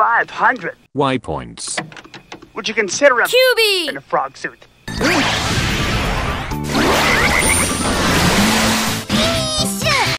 500 Y points. Would you consider him Kyubi in a frog suit?